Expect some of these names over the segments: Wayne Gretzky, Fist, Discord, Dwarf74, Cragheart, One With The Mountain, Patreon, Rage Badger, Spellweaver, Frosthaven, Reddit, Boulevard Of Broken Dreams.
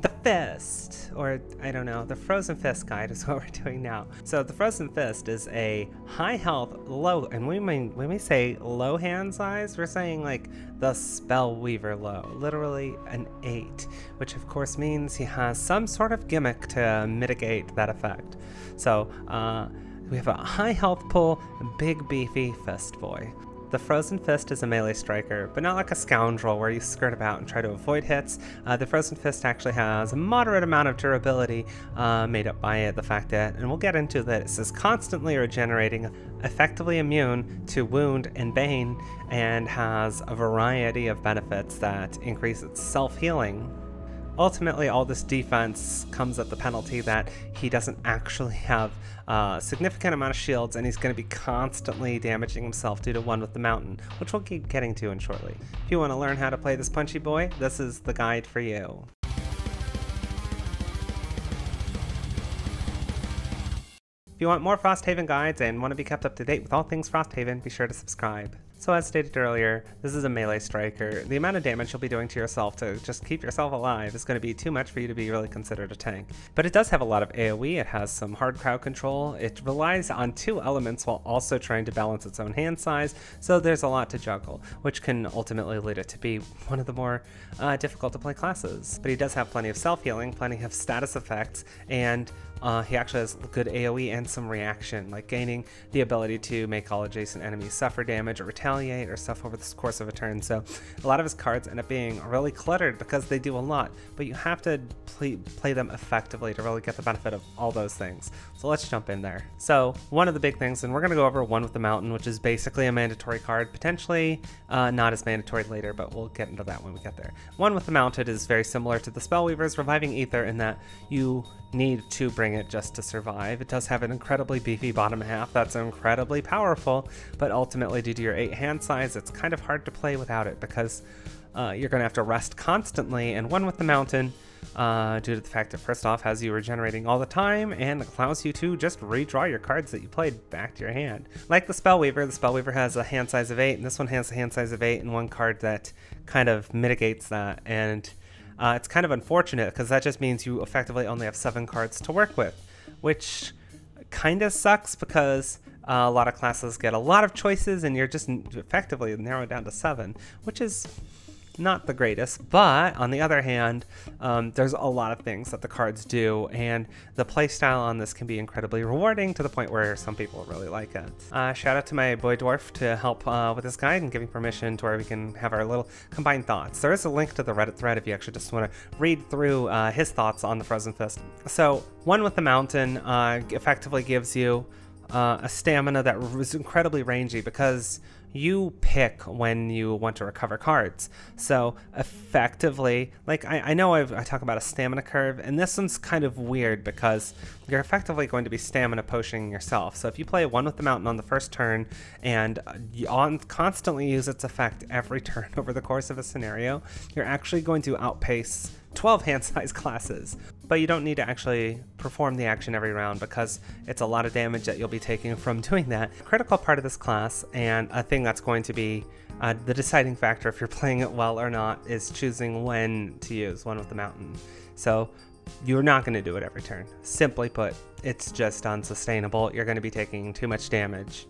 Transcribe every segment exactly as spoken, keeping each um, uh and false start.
the Fist, or I don't know, the Frozen Fist guide is what we're doing now. So the Frozen Fist is a high health, low, and we mean, when we say low hand size, we're saying like the Spellweaver low, literally an eight, which of course means he has some sort of gimmick to mitigate that effect. So uh, we have a high health pull, big beefy Fist boy. The Frozen Fist is a melee striker, but not like a scoundrel where you skirt about and try to avoid hits. Uh, the Frozen Fist actually has a moderate amount of durability uh, made up by it, the fact that, and we'll get into this, is constantly regenerating, effectively immune to wound and bane, and has a variety of benefits that increase its self-healing. Ultimately, all this defense comes at the penalty that he doesn't actually have a significant amount of shields, and he's going to be constantly damaging himself due to One With The Mountain, which we'll keep getting to in shortly. If you want to learn how to play this punchy boy, this is the guide for you. If you want more Frosthaven guides and want to be kept up to date with all things Frosthaven, be sure to subscribe. So as stated earlier, this is a melee striker. The amount of damage you'll be doing to yourself to just keep yourself alive is going to be too much for you to be really considered a tank. But it does have a lot of AoE, it has some hard crowd control, it relies on two elements while also trying to balance its own hand size, so there's a lot to juggle, which can ultimately lead it to be one of the more uh, difficult to play classes. But he does have plenty of self-healing, plenty of status effects, and Uh, he actually has good AoE and some reaction, like gaining the ability to make all adjacent enemies suffer damage or retaliate or stuff over the course of a turn. So a lot of his cards end up being really cluttered because they do a lot, but you have to play, play them effectively to really get the benefit of all those things. So let's jump in there. So one of the big things, and we're going to go over One With The Mountain, which is basically a mandatory card, potentially uh, not as mandatory later, but we'll get into that when we get there. One With The Mountain is very similar to the Spellweaver's Reviving Aether in that you need to bring it just to survive. It does have an incredibly beefy bottom half that's incredibly powerful, but ultimately due to your eight hand size, it's kind of hard to play without it because uh, you're going to have to rest constantly, and One With The Mountain, uh, due to the fact that first off has you regenerating all the time and allows you to just redraw your cards that you played back to your hand. Like the Spellweaver, the Spellweaver has a hand size of eight, and this one has a hand size of eight and one card that kind of mitigates that, and Uh, it's kind of unfortunate because that just means you effectively only have seven cards to work with, which kind of sucks because uh, a lot of classes get a lot of choices and you're just effectively narrowed down to seven, which is not the greatest. But on the other hand, um, there's a lot of things that the cards do, and the playstyle on this can be incredibly rewarding to the point where some people really like it. Uh, shout out to my boy Dwarf to help uh, with this guide and giving permission to where we can have our little combined thoughts. There is a link to the Reddit thread if you actually just want to read through uh, his thoughts on the Frozen Fist. So One With The Mountain uh, effectively gives you Uh, a stamina that is incredibly rangy because you pick when you want to recover cards. So effectively, like I, I know I've, I talk about a stamina curve, and this one's kind of weird because you're effectively going to be stamina potioning yourself. So if you play One With The Mountain on the first turn and you on, constantly use its effect every turn over the course of a scenario, you're actually going to outpace twelve hand size classes, but you don't need to actually perform the action every round because it's a lot of damage that you'll be taking from doing that. A critical part of this class, and a thing that's going to be uh, the deciding factor if you're playing it well or not, is choosing when to use One With The Mountain. So you're not going to do it every turn. Simply put, it's just unsustainable. You're going to be taking too much damage.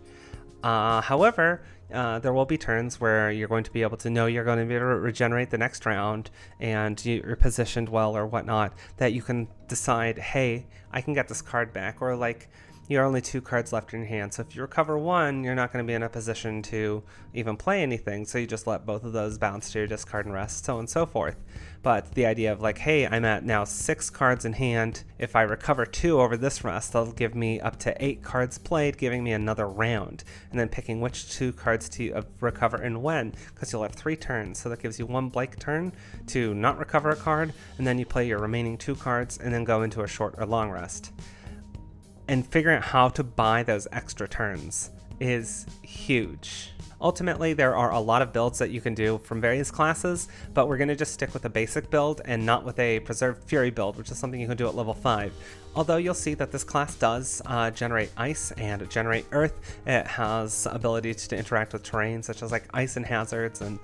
Uh, however, uh, there will be turns where you're going to be able to know you're going to be able to regenerate the next round, and you're positioned well or whatnot, that you can decide, hey, I can get this card back, or like, you're only two cards left in your hand, so if you recover one, you're not going to be in a position to even play anything, so you just let both of those bounce to your discard and rest, so on and so forth. But the idea of like, hey, I'm at now six cards in hand, if I recover two over this rest, that'll give me up to eight cards played, giving me another round, and then picking which two cards to recover and when, because you'll have three turns, so that gives you one blank turn to not recover a card, and then you play your remaining two cards, and then go into a short or long rest. And figuring out how to buy those extra turns is huge. Ultimately, there are a lot of builds that you can do from various classes, but we're going to just stick with a basic build and not with a Preserved Fury build, which is something you can do at level five. Although you'll see that this class does uh, generate ice and generate earth. It has ability to interact with terrain such as like ice and hazards, and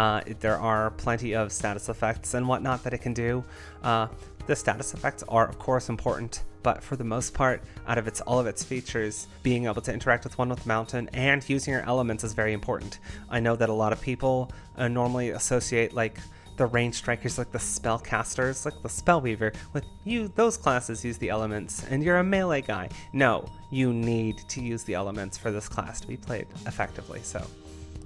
uh, there are plenty of status effects and whatnot that it can do. Uh, The status effects are of course important, but for the most part, out of its all of its features, being able to interact with One With The Mountain and using your elements is very important. I know that a lot of people uh, normally associate like the range strikers, like the spellcasters, like the Spellweaver, with you, those classes use the elements, and you're a melee guy. No, you need to use the elements for this class to be played effectively, so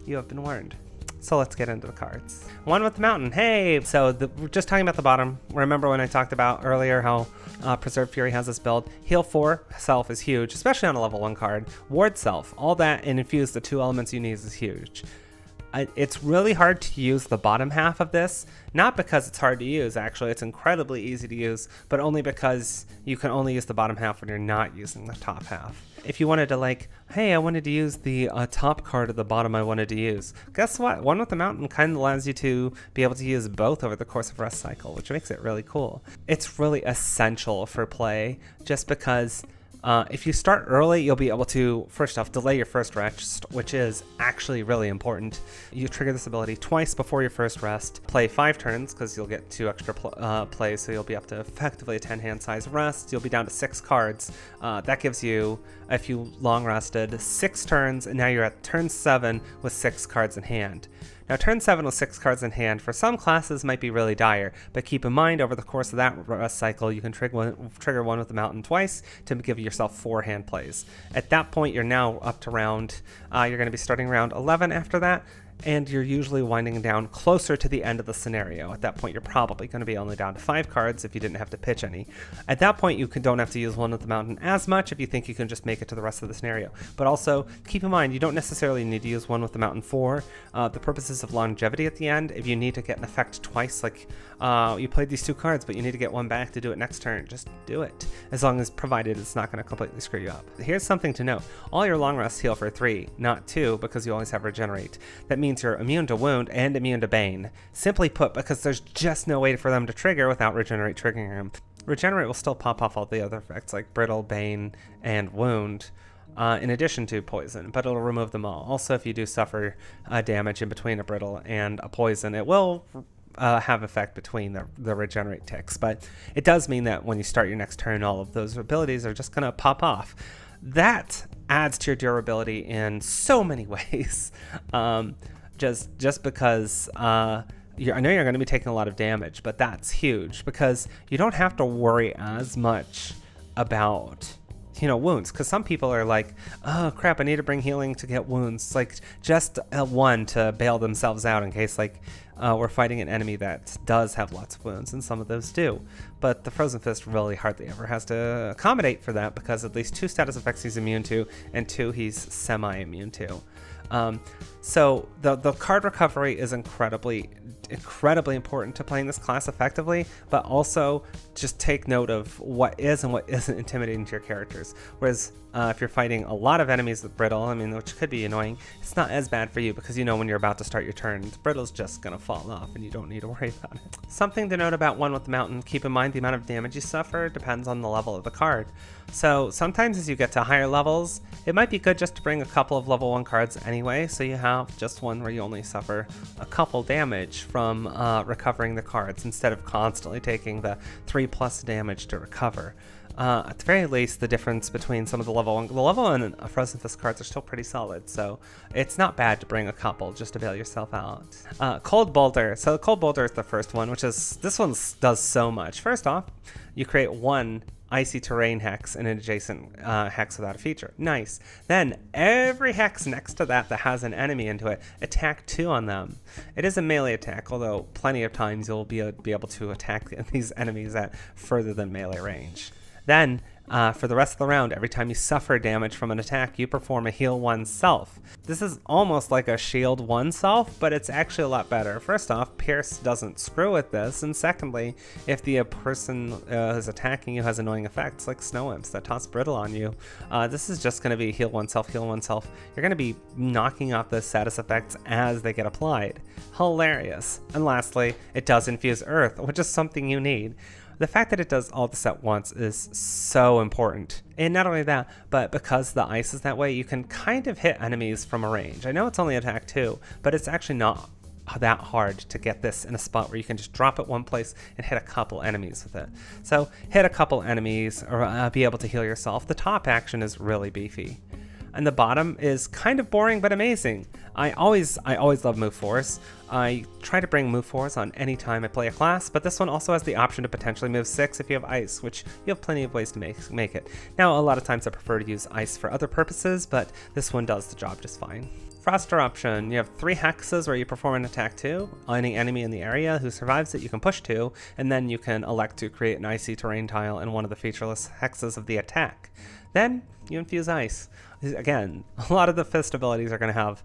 you have been warned. So let's get into the cards. One With The Mountain, hey! So the, we're just talking about the bottom. Remember when I talked about earlier how uh, Preserved Fury has this build? Heal four self is huge, especially on a level one card. Ward self, all that and infuse the two elements you need is huge. It's really hard to use the bottom half of this, not because it's hard to use, actually, it's incredibly easy to use, but only because you can only use the bottom half when you're not using the top half. If you wanted to like, hey, I wanted to use the uh, top card at the bottom I wanted to use, guess what? One With The Mountain kind of allows you to be able to use both over the course of rest cycle, which makes it really cool. It's really essential for play, just because Uh, if you start early, you'll be able to, first off, delay your first rest, which is actually really important. You trigger this ability twice before your first rest, play five turns, because you'll get two extra pl uh, plays, so you'll be up to effectively a ten hand size rest. You'll be down to six cards. Uh, that gives you, if you long rested, six turns, and now you're at turn seven with six cards in hand. Now, turn seven with six cards in hand for some classes might be really dire, but keep in mind over the course of that rest cycle, you can trig one, trigger One With The Mountain twice to give yourself four hand plays. At that point, you're now up to round, uh, you're going to be starting round eleven after that, and you're usually winding down closer to the end of the scenario. At that point, you're probably going to be only down to five cards if you didn't have to pitch any. At that point, you can, don't have to use One With The Mountain as much if you think you can just make it to the rest of the scenario. But also, keep in mind, you don't necessarily need to use One With The Mountain for uh, the purposes of longevity at the end. If you need to get an effect twice, like uh, you played these two cards, but you need to get one back to do it next turn, just do it. As long as provided it's not going to completely screw you up. Here's something to note. All your long rests heal for three, not two, because you always have regenerate. That means means you're immune to wound and immune to bane. Simply put, because there's just no way for them to trigger without regenerate triggering them. Regenerate will still pop off all the other effects like brittle, bane, and wound, uh, in addition to poison, but it'll remove them all. Also, if you do suffer uh, damage in between a brittle and a poison, it will uh, have effect between the, the regenerate ticks, but it does mean that when you start your next turn, all of those abilities are just going to pop off. That adds to your durability in so many ways. Um, Just, just because uh, you're, I know you're going to be taking a lot of damage, but that's huge because you don't have to worry as much about, you know, wounds. Because some people are like, oh crap, I need to bring healing to get wounds. Like just uh, one to bail themselves out in case like uh, we're fighting an enemy that does have lots of wounds, and some of those do. But the Frozen Fist really hardly ever has to accommodate for that because at least two status effects he's immune to, and two he's semi-immune to. Um, so the, the card recovery is incredibly, incredibly important to playing this class effectively, but also just take note of what is and what isn't intimidating to your characters. Whereas uh, if you're fighting a lot of enemies with brittle, I mean, which could be annoying, it's not as bad for you because you know when you're about to start your turn, the brittle's just going to fall off and you don't need to worry about it. Something to note about One With The Mountain, keep in mind the amount of damage you suffer depends on the level of the card. So sometimes as you get to higher levels, it might be good just to bring a couple of level one cards anyway, so you have just one where you only suffer a couple damage from uh, recovering the cards instead of constantly taking the three plus damage to recover. Uh, at the very least, the difference between some of the level one, the level one and Frozen Fist cards are still pretty solid, so it's not bad to bring a couple just to bail yourself out. Uh, Cold Boulder. So Cold Boulder is the first one, which is, this one does so much. First off, you create one Icy Terrain hex and an adjacent uh, hex without a feature. Nice. Then every hex next to that that has an enemy into it, attack two on them. It is a melee attack, although plenty of times you'll be, be able to attack these enemies at further than melee range. Then, uh, for the rest of the round, every time you suffer damage from an attack, you perform a heal oneself. This is almost like a shield oneself, but it's actually a lot better. First off, Pierce doesn't screw with this, and secondly, if the uh, person uh, who's attacking you has annoying effects, like snow imps that toss brittle on you, uh, this is just going to be heal oneself, heal oneself. You're going to be knocking off those status effects as they get applied. Hilarious. And lastly, it does infuse earth, which is something you need. The fact that it does all this at once is so important. And not only that, but because the ice is that way, you can kind of hit enemies from a range. I know it's only attack two, but it's actually not that hard to get this in a spot where you can just drop it one place and hit a couple enemies with it. So hit a couple enemies or uh, be able to heal yourself. The top action is really beefy. And the bottom is kind of boring but amazing. I always I always love move fours. I try to bring move fours on any time I play a class, but this one also has the option to potentially move six if you have ice, which you have plenty of ways to make, make it. Now, a lot of times I prefer to use ice for other purposes, but this one does the job just fine. Frost Eruption. You have three hexes where you perform an attack to. Any enemy in the area who survives it, you can push to, and then you can elect to create an icy terrain tile in one of the featureless hexes of the attack. Then you infuse ice. Again, a lot of the fist abilities are going to have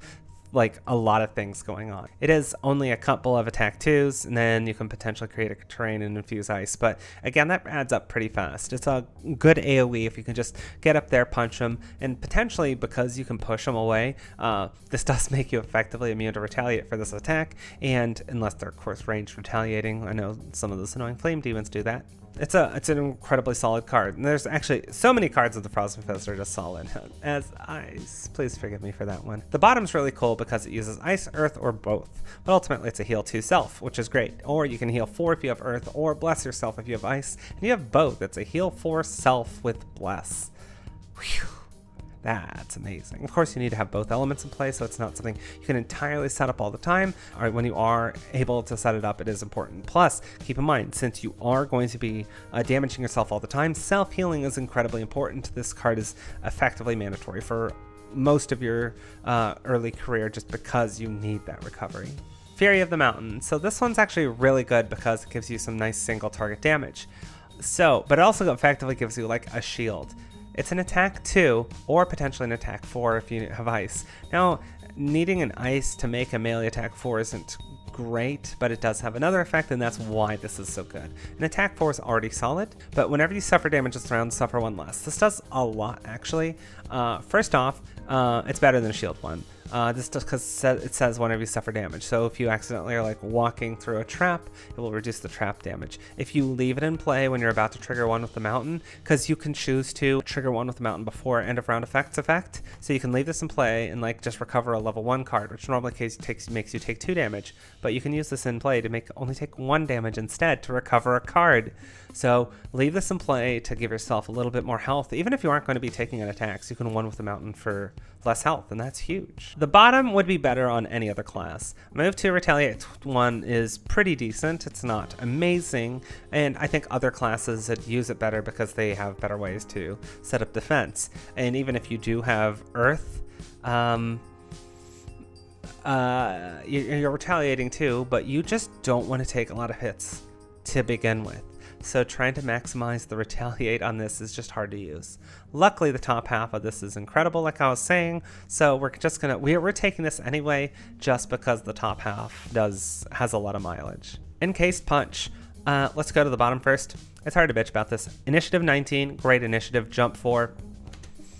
like a lot of things going on. It is only a couple of attack twos, and then you can potentially create a terrain and infuse ice, but again, that adds up pretty fast. It's a good AoE if you can just get up there, punch them, and potentially, because you can push them away, uh, this does make you effectively immune to retaliate for this attack, and unless they're of course ranged retaliating. I know some of those annoying flame demons do that. It's a it's an incredibly solid card, and there's actually so many cards of the Frost Fist are just solid as ice. Please forgive me for that one. The bottom's really cool because it uses ice, earth, or both, but ultimately it's a heal to self, which is great. Or you can heal four if you have earth, or bless yourself if you have ice, and you have both. It's a heal for self with bless. Whew. That's amazing. Of course, you need to have both elements in play, so it's not something you can entirely set up all the time. All right, when you are able to set it up, it is important. Plus, keep in mind, since you are going to be uh, damaging yourself all the time, self-healing is incredibly important. This card is effectively mandatory for most of your uh, early career just because you need that recovery. Fury of the Mountain. So this one's actually really good because it gives you some nice single target damage. So, but it also effectively gives you like a shield. It's an attack two, or potentially an attack four if you have ice. Now, needing an ice to make a melee attack four isn't great, but it does have another effect, and that's why this is so good. An attack four is already solid, but whenever you suffer damage this round, suffer one less. This does a lot, actually. Uh, first off, uh, it's better than a shield one. Uh, this just because it says whenever you suffer damage. So if you accidentally are like walking through a trap, it will reduce the trap damage. If you leave it in play when you're about to trigger one with the mountain, because you can choose to trigger one with the mountain before end of round effects effect, so you can leave this in play and like just recover a level one card, which normally case takes makes you take two damage, but you can use this in play to make only take one damage instead to recover a card. So leave this in play to give yourself a little bit more health. Even if you aren't going to be taking an attack, so you can one with the mountain for less health, and that's huge. The bottom would be better on any other class. Move to Retaliate one is pretty decent. It's not amazing, and I think other classes that use it better because they have better ways to set up defense. And even if you do have Earth, um, uh, you're retaliating too, but you just don't want to take a lot of hits to begin with. So trying to maximize the retaliate on this is just hard to use. Luckily, the top half of this is incredible, like I was saying. So we're just gonna we're, we're taking this anyway, just because the top half does has a lot of mileage. Encased Punch. Uh, let's go to the bottom first. It's hard to bitch about this. Initiative nineteen, great initiative. Jump four.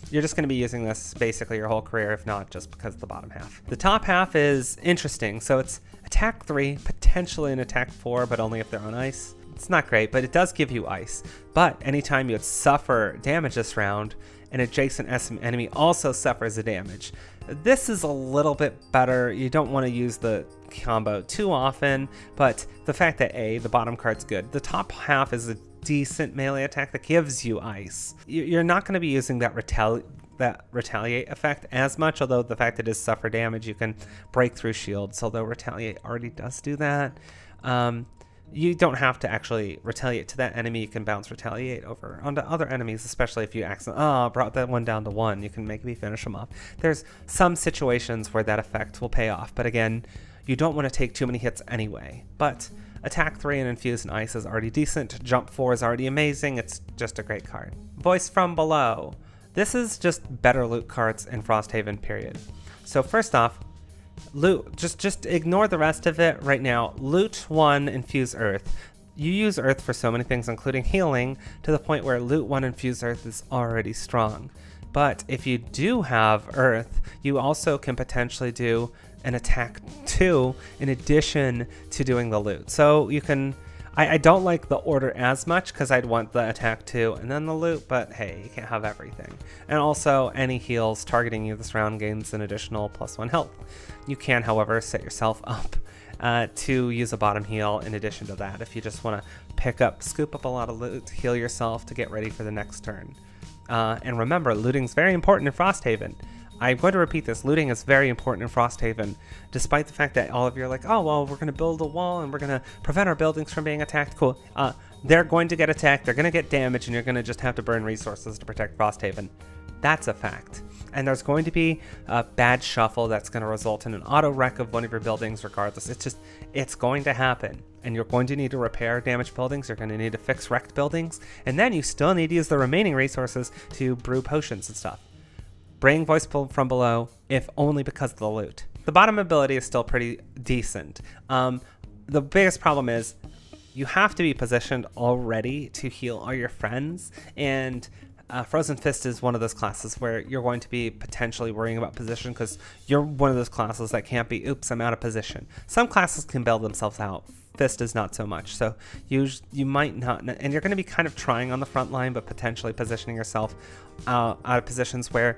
You're just going to be using this basically your whole career, if not just because of the bottom half. The top half is interesting. So it's attack three, potentially an attack four, but only if they're on ice. It's not great, but it does give you ice. But anytime you suffer damage this round, an adjacent enemy also suffers the damage. This is a little bit better. You don't want to use the combo too often, but the fact that A, the bottom card's good. The top half is a decent melee attack that gives you ice. You're not going to be using that retali- that retaliate effect as much, although the fact that it is suffer damage, you can break through shields, although retaliate already does do that. Um, You don't have to actually retaliate to that enemy. You can bounce retaliate over onto other enemies, especially if you accidentally oh, brought that one down to one. You can maybe finish them off. There's some situations where that effect will pay off, but again, you don't want to take too many hits anyway. But attack three and infuse and ice is already decent. Jump four is already amazing. It's just a great card. Voice from Below. This is just better loot cards in Frosthaven, period. So first off, Loot, just just ignore the rest of it right now. Loot one, infuse earth. You use earth for so many things, including healing, to the point where loot one, infuse earth is already strong. But if you do have earth, you also can potentially do an attack two in addition to doing the loot. So you can, I, I don't like the order as much because I'd want the attack two and then the loot, but hey, you can't have everything. And also, any heals targeting you this round gains an additional plus one health. You can, however, set yourself up uh, to use a bottom heal in addition to that if you just want to pick up, scoop up a lot of loot, heal yourself to get ready for the next turn. Uh, and remember, looting's very important in Frosthaven. I'm going to repeat this, looting is very important in Frosthaven, despite the fact that all of you are like, oh, well, we're going to build a wall and we're going to prevent our buildings from being attacked. Cool. Uh, they're going to get attacked, they're going to get damaged, and you're going to just have to burn resources to protect Frosthaven. That's a fact. And there's going to be a bad shuffle that's going to result in an auto wreck of one of your buildings regardless. It's just, it's going to happen. And you're going to need to repair damaged buildings, you're going to need to fix wrecked buildings, and then you still need to use the remaining resources to brew potions and stuff. Bring Voice from Below, if only because of the loot. The bottom ability is still pretty decent. Um, the biggest problem is you have to be positioned already to heal all your friends, and uh, Frozen Fist is one of those classes where you're going to be potentially worrying about position because you're one of those classes that can't be, oops, I'm out of position. Some classes can bail themselves out. Fist is not so much, so you you might not, and you're going to be kind of trying on the front line, but potentially positioning yourself uh, out of positions where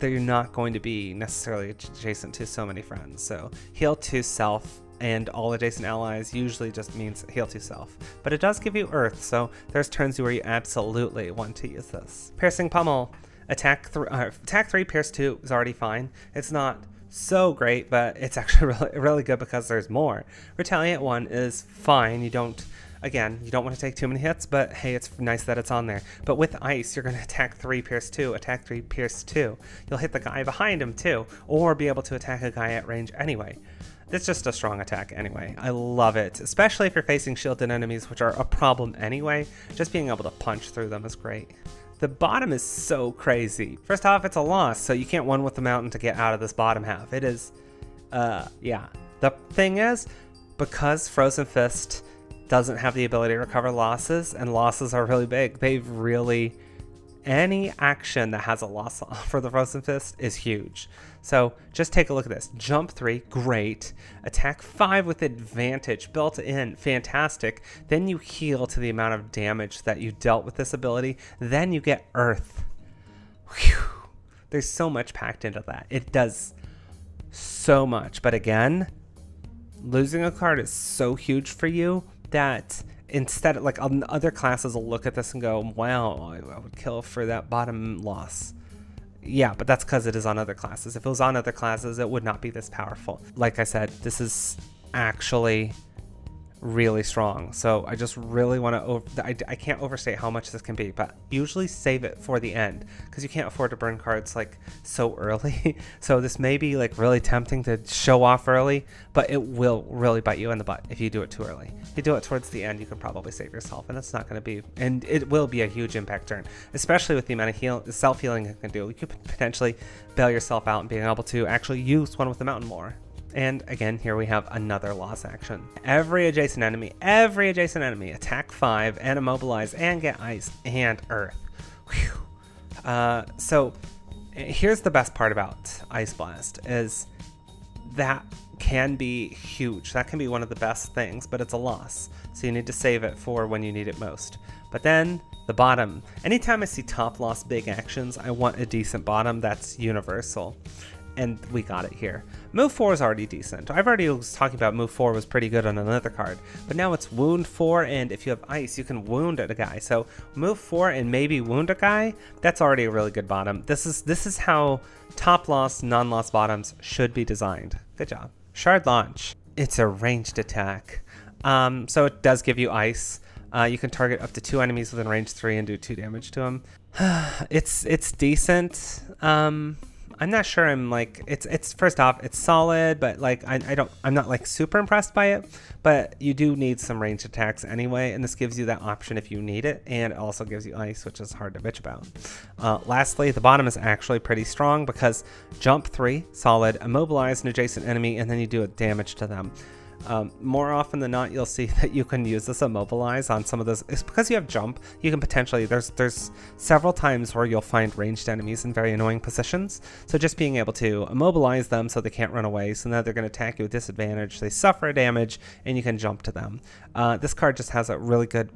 you're not going to be necessarily adjacent to so many friends. So heal to self and all adjacent allies usually just means heal to self, but it does give you earth, so there's turns where you absolutely want to use this. Piercing Pummel, attack three, uh, attack three, pierce two is already fine. It's not so great, but it's actually really, really good because there's more. Retaliate one is fine. You don't, again, you don't want to take too many hits, but hey, it's nice that it's on there. But with ice, you're going to attack three, pierce two, attack three, pierce two. You'll hit the guy behind him too, or be able to attack a guy at range anyway. It's just a strong attack anyway. I love it, especially if you're facing shielded enemies, which are a problem anyway. Just being able to punch through them is great. The bottom is so crazy. First off, it's a loss, so you can't One With The Mountain to get out of this bottom half. It is, uh, yeah. The thing is, because Frozen Fist doesn't have the ability to recover losses, and losses are really big, they've really, any action that has a loss for the Frozen Fist is huge. So just take a look at this. Jump three, great. Attack five with advantage, built in, fantastic. Then you heal to the amount of damage that you dealt with this ability. Then you get earth. Whew. There's so much packed into that. It does so much. But again, losing a card is so huge for you that instead, like other classes will look at this and go, wow, I would kill for that bottom loss. Yeah, but that's because it is on other classes. If it was on other classes, it would not be this powerful. Like I said, this is actually really strong. So I just really want to, over I, I can't overstate how much this can be, but usually save it for the end because you can't afford to burn cards like so early. So this may be like really tempting to show off early, but it will really bite you in the butt if you do it too early. If you do it towards the end, you can probably save yourself, and that's not going to be, and it will be a huge impact turn, especially with the amount of heal, self-healing it can do. You could potentially bail yourself out and being able to actually use One With The Mountain more. And again, here we have another loss action. Every adjacent enemy, every adjacent enemy, attack five and immobilize and get ice and earth. Whew. Uh, so here's the best part about Ice Blast is that can be huge. That can be one of the best things, but it's a loss. So you need to save it for when you need it most. But then the bottom, anytime I see top loss big actions, I want a decent bottom that's universal. And we got it here. Move four is already decent. I've already was talking about move four was pretty good on another card, but now it's wound four, and if you have ice, you can wound at a guy. So move four and maybe wound a guy, that's already a really good bottom. This is this is how top loss, non-loss bottoms should be designed. Good job. Shard Launch. It's a ranged attack. Um, so it does give you ice. Uh, you can target up to two enemies within range three and do two damage to them. it's, it's decent. Um... I'm not sure I'm like, it's, it's first off, it's solid, but like, I, I don't, I'm not like super impressed by it, but you do need some ranged attacks anyway. And this gives you that option if you need it. And it also gives you ice, which is hard to bitch about. Uh, lastly, the bottom is actually pretty strong because jump three, solid, immobilize an adjacent enemy, and then you do a damage to them. Um, more often than not, you'll see that you can use this immobilize on some of those. It's because you have jump. You can potentially, there's there's several times where you'll find ranged enemies in very annoying positions. So just being able to immobilize them so they can't run away. So now they're going to attack you with disadvantage. They suffer damage and you can jump to them. Uh, this card just has a really good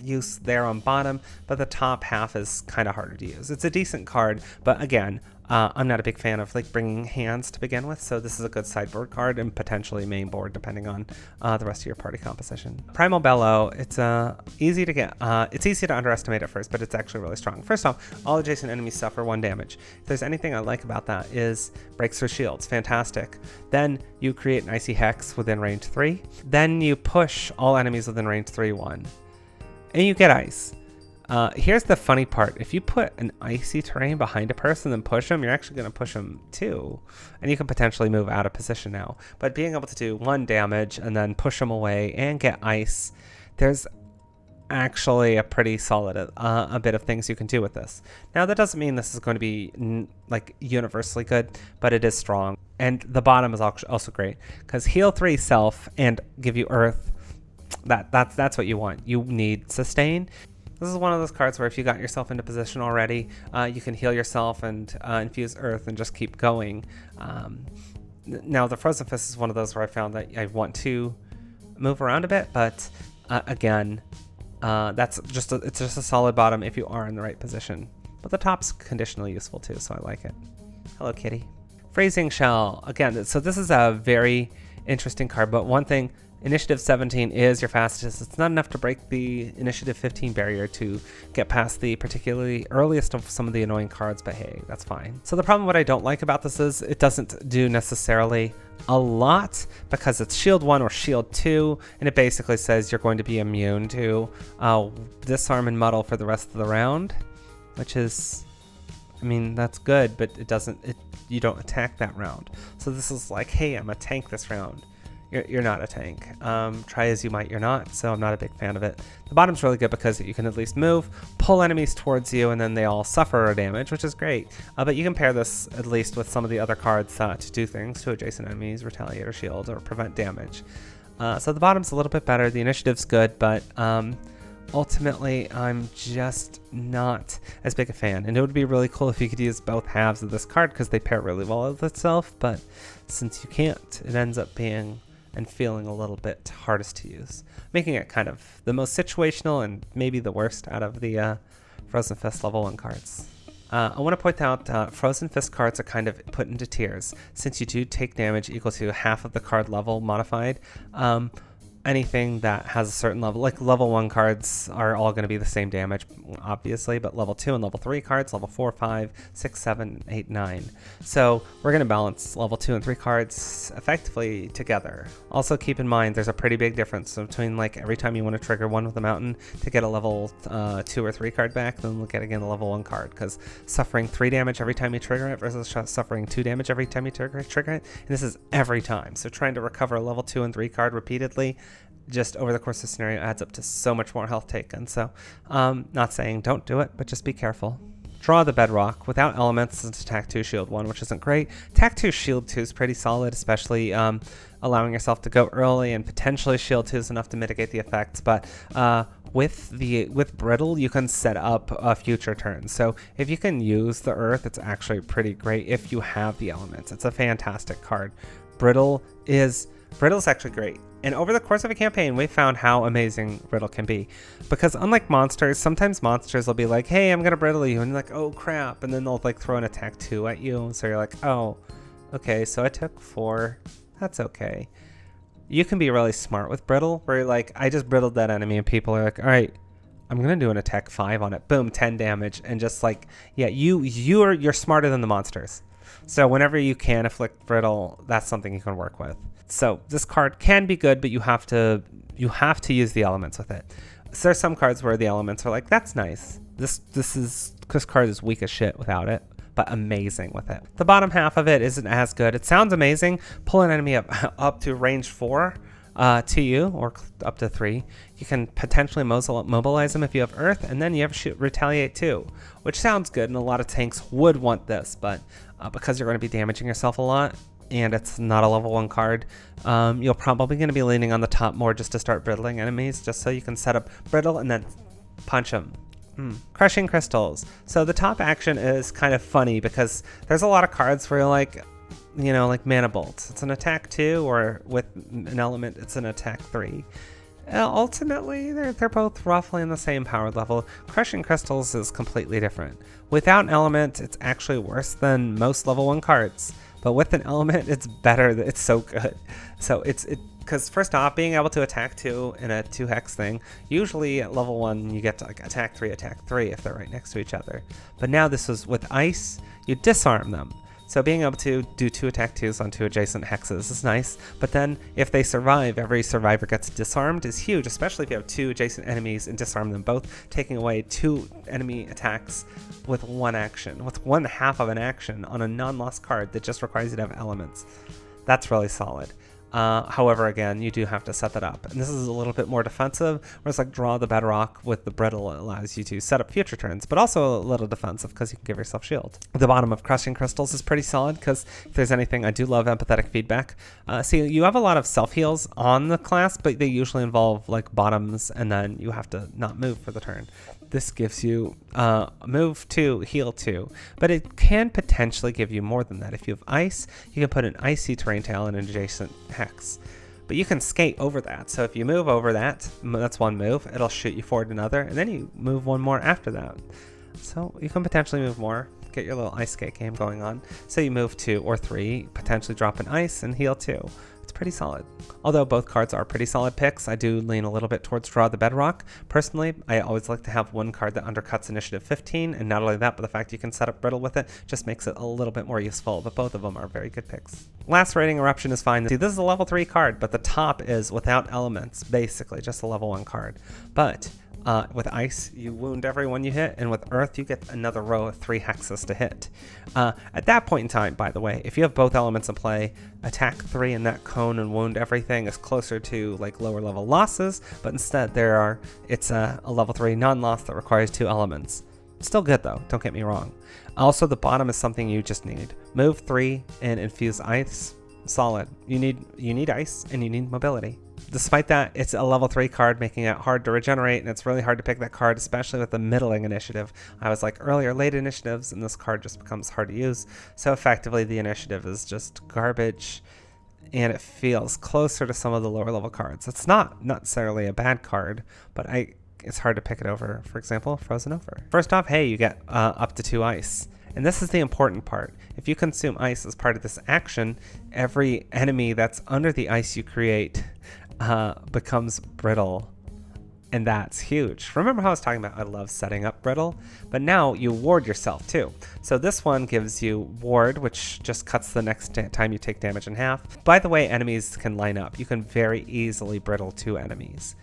use there on bottom, but the top half is kind of harder to use. It's a decent card, but again, Uh, I'm not a big fan of like bringing hands to begin with, so this is a good sideboard card and potentially main board depending on uh, the rest of your party composition. Primal Bellow, it's uh, easy to get. Uh, it's easy to underestimate at first, but it's actually really strong. First off, all adjacent enemies suffer one damage. If there's anything I like about that is breaks through shields, fantastic. Then you create an Icy Hex within range three. Then you push all enemies within range three one, and you get ice. Uh, here's the funny part. If you put an icy terrain behind a person and push them, you're actually going to push them too. And you can potentially move out of position now. But being able to do one damage and then push them away and get ice, there's actually a pretty solid uh, a bit of things you can do with this. Now, that doesn't mean this is going to be n like universally good, but it is strong. And the bottom is also great because heal three self and give you earth. That, that's, that's what you want. You need sustain. This is one of those cards where if you got yourself into position already, uh, you can heal yourself and uh, infuse earth and just keep going. Um, now, the Frozen Fist is one of those where I found that I want to move around a bit, but uh, again, uh, that's just a, it's just a solid bottom if you are in the right position. But the top's conditionally useful too, so I like it. Hello, kitty. Freezing Shell. Again, so this is a very interesting card, but one thing... Initiative seventeen is your fastest. It's not enough to break the Initiative fifteen barrier to get past the particularly earliest of some of the annoying cards, but hey, that's fine. So the problem what I don't like about this is it doesn't do necessarily a lot because it's shield one or shield two, and it basically says you're going to be immune to uh, disarm and muddle for the rest of the round, which is, I mean, that's good, but it doesn't, it, you don't attack that round. So this is like, hey, I'm a tank this round. You're, you're not a tank. Um, try as you might, you're not, so I'm not a big fan of it. The bottom's really good because you can at least move, pull enemies towards you, and then they all suffer damage, which is great. Uh, but you can pair this at least with some of the other cards uh, to do things to adjacent enemies, retaliate or shield, or prevent damage. Uh, so the bottom's a little bit better, the initiative's good, but um, ultimately I'm just not as big a fan. And it would be really cool if you could use both halves of this card because they pair really well with itself, but since you can't, it ends up being... and feeling a little bit hardest to use, making it kind of the most situational and maybe the worst out of the uh, Frozen Fist level one cards. Uh, I want to point out uh, Frozen Fist cards are kind of put into tiers. Since you do take damage equal to half of the card level modified, um, anything that has a certain level, like level one cards are all going to be the same damage, obviously, but level two and level three cards, level four, five, six, seven, eight, nine. So we're going to balance level two and three cards effectively together. Also keep in mind, there's a pretty big difference between like every time you want to trigger One With The Mountain to get a level uh, two or three card back, then look at again a level one card, because suffering three damage every time you trigger it versus suffering two damage every time you trigger, trigger it, and this is every time. So trying to recover a level two and three card repeatedly just over the course of the scenario adds up to so much more health taken. So um, not saying don't do it, but just be careful. Draw the Bedrock. Without elements, it's attack two, shield one, which isn't great. Attack two, shield two is pretty solid, especially um, allowing yourself to go early, and potentially shield two is enough to mitigate the effects. But uh, with the with Brittle, you can set up a future turn. So if you can use the Earth, it's actually pretty great if you have the elements. It's a fantastic card. Brittle is Brittle is actually great. And over the course of a campaign, we found how amazing Brittle can be. Because unlike monsters, sometimes monsters will be like, hey, I'm going to Brittle you. And you're like, oh, crap. And then they'll like throw an attack two at you. So you're like, oh, okay, so I took four. That's okay. You can be really smart with Brittle, where you're like, I just Brittled that enemy. And people are like, all right, I'm going to do an attack five on it. Boom, ten damage. And just like, yeah, you, you're, you're smarter than the monsters. So whenever you can afflict Brittle, that's something you can work with. So this card can be good, but you have to you have to use the elements with it. So there's some cards where the elements are like, that's nice. This this is this card is weak as shit without it, but amazing with it. The bottom half of it isn't as good. It sounds amazing. Pull an enemy up up to range four uh, to you, or up to three. You can potentially mobilize them if you have Earth, and then you have shoot, retaliate too, which sounds good, and a lot of tanks would want this, but uh, because you're going to be damaging yourself a lot, and it's not a level one card, um, you're probably going to be leaning on the top more just to start brittling enemies, just so you can set up Brittle and then punch them. Mm. Crushing Crystals. So the top action is kind of funny because there's a lot of cards where you're like, you know, like Mana Bolts. It's an attack two, or with an element, it's an attack three. Uh, ultimately, they're, they're both roughly in the same power level. Crushing Crystals is completely different. Without an element, it's actually worse than most level one cards. But with an element, it's better. It's so good. So it's it because first off, being able to attack two in a two hex thing, usually at level one you get to like attack three, attack three if they're right next to each other. But now this was with ice, you disarm them. So being able to do two attack twos on two adjacent hexes is nice. But then if they survive, every survivor gets disarmed is huge, especially if you have two adjacent enemies and disarm them both, taking away two enemy attacks with one action, with one half of an action on a non-lost card that just requires you to have elements. That's really solid. Uh, however, again, you do have to set that up. And this is a little bit more defensive, where it's like draw the bedrock with the brittle allows you to set up future turns, but also a little defensive because you can give yourself shield. The bottom of Crushing Crystals is pretty solid because if there's anything, I do love empathetic feedback. Uh, see, you have a lot of self-heals on the class, but they usually involve like bottoms and then you have to not move for the turn. This gives you uh, move two, heal two, but it can potentially give you more than that. If you have ice, you can put an icy terrain tile in an adjacent hex, but you can skate over that. So if you move over that, that's one move, it'll shoot you forward another, and then you move one more after that. So you can potentially move more, get your little ice skate game going on. So you move two or three, potentially drop an ice and heal two. It's pretty solid. Although both cards are pretty solid picks, I do lean a little bit towards Draw the Bedrock. Personally, I always like to have one card that undercuts Initiative fifteen, and not only that, but the fact you can set up Brittle with it just makes it a little bit more useful, but both of them are very good picks. Lacerating Eruption is fine. See, this is a level three card, but the top is without elements, basically, just a level one card. But Uh, with ice, you wound everyone you hit, and with earth, you get another row of three hexes to hit. Uh, at that point in time, by the way, if you have both elements in play, attack three in that cone and wound everything is closer to like lower level losses, but instead there are, it's a, a level three non-loss that requires two elements. Still good though, don't get me wrong. Also, the bottom is something you just need. Move three and infuse ice, solid. You need, you need ice and you need mobility. Despite that, it's a level three card, making it hard to regenerate, and it's really hard to pick that card, especially with the middling initiative. I was like earlier, late initiatives, and this card just becomes hard to use. So effectively, the initiative is just garbage, and it feels closer to some of the lower level cards. It's not necessarily a bad card, but I it's hard to pick it over, for example, Frozen Over. First off, hey, you get uh, up to two ice. And this is the important part. If you consume ice as part of this action, every enemy that's under the ice you create Uh, becomes brittle, and that's huge. Remember how I was talking about I love setting up brittle, but now you ward yourself too. So this one gives you ward, which just cuts the next time you take damage in half. By the way, enemies can line up. You can very easily brittle two enemies,